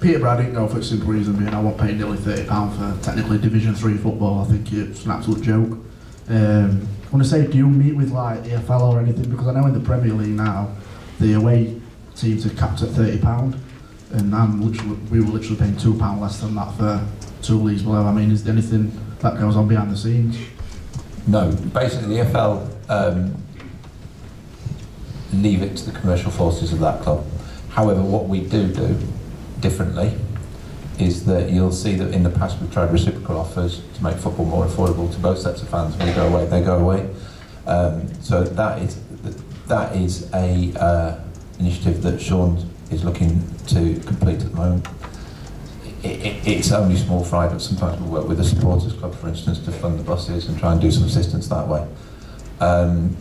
Peterborough didn't go for a simple reason, being I want paying nearly thirty pounds for technically Division Three football. I think it's an absolute joke. Um, I want to say, do you meet with like E F L or anything? Because I know in the Premier League now, the away teams are capped at thirty pounds. And I'm literally, we were literally paying two pound less than that for two leagues below. I mean, is there anything that goes on behind the scenes? No, basically the E F L um, leave it to the commercial forces of that club. However, what we do do differently is that you'll see that in the past we've tried reciprocal offers to make football more affordable to both sets of fans. We go away, they go away. Um, so that is that is a uh, initiative that Sean is looking to complete at the moment. It, it, it's only small fry, but sometimes we we'll work with the supporters club, for instance, to fund the buses and try and do some assistance that way. Um,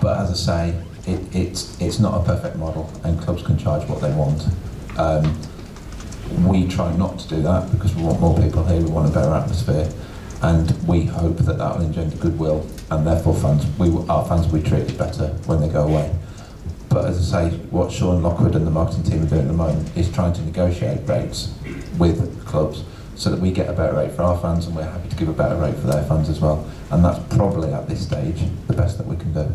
but as I say, it, it's it's not a perfect model, and clubs can charge what they want. Um, we try not to do that because we want more people here, we want a better atmosphere, and we hope that that will engender goodwill, and therefore fans, we our fans will be treated better when they go away. But as I say, what Sean Lockwood and the marketing team are doing at the moment is trying to negotiate rates with clubs so that we get a better rate for our fans, and we're happy to give a better rate for their fans as well. And that's probably, at this stage, the best that we can do.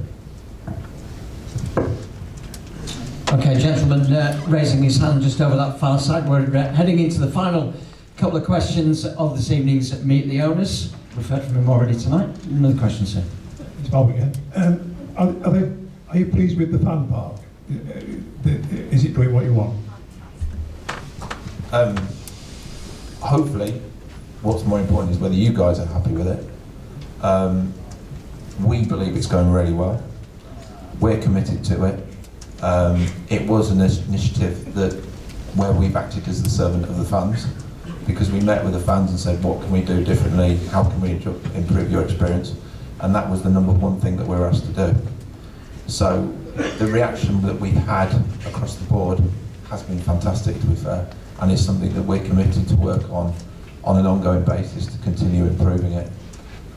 Okay, gentlemen, uh, raising his hand just over that far side. We're uh, heading into the final couple of questions of this evening's Meet the Owners. We've heard from him already tonight. Another question, sir. It's Bob again. Um, are, are they Are you pleased with the fan park? Is it doing what you want? Um, hopefully, what's more important is whether you guys are happy with it. Um, we believe it's going really well. We're committed to it. Um, it was an initiative that where we've acted as the servant of the fans, because we met with the fans and said, what can we do differently? How can we improve your experience? And that was the number one thing that we were asked to do. So the reaction that we've had across the board has been fantastic, to be fair, and it's something that we're committed to work on on an ongoing basis to continue improving it.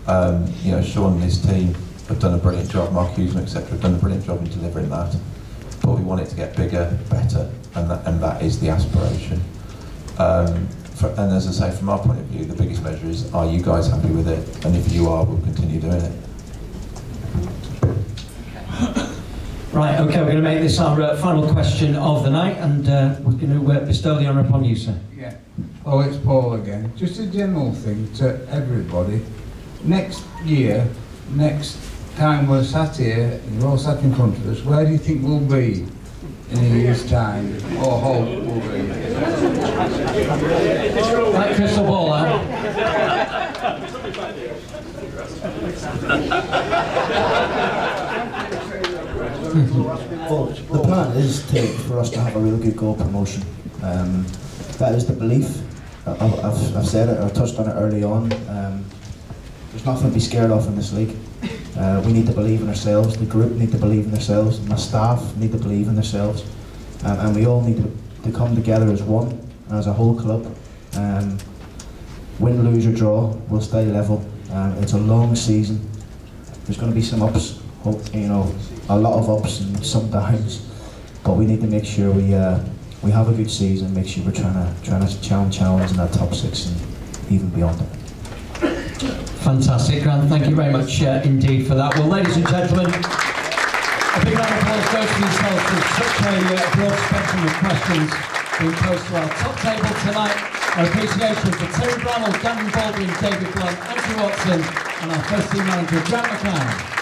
Um, you know, Sean and his team have done a brilliant job, Mark Huseman, et cetera, have done a brilliant job in delivering that, but we want it to get bigger, better, and that, and that is the aspiration. Um, for, and as I say, from our point of view, the biggest measure is, are you guys happy with it? And if you are, we'll continue doing it. Right, okay, we're going to make this our uh, final question of the night, and uh, we're going to uh, bestow the honour upon you, sir. Yeah. Oh, it's Paul again. Just a general thing to everybody. Next year, next time we're sat here, you're all sat in front of us, where do you think we'll be in a year's time? Or hope we'll be? That crystal ball, huh? Well, the plan is to, for us to have a really good goal promotion. Um, that is the belief. I, I've, I've said it, I touched on it early on. Um, there's nothing to be scared of in this league. Uh, we need to believe in ourselves, the group need to believe in themselves, my staff need to believe in themselves, um, and we all need to, to come together as one, as a whole club. Um, win, lose or draw, we'll stay level. Um, it's a long season, there's going to be some ups, you know, a lot of ups and some downs, but we need to make sure we uh, we have a good season, make sure we're trying to, trying to challenge, challenge in that top six and even beyond it. Fantastic, Grant. Thank you very much uh, indeed for that. Well, ladies and gentlemen, a big round of applause goes to yourselves for such a uh, broad spectrum of questions being posed to our top table tonight. Our appreciation for Terry Bramall, Gavin Baldwin, David Blunt, Andy Watson, and our first team manager, Grant McCann.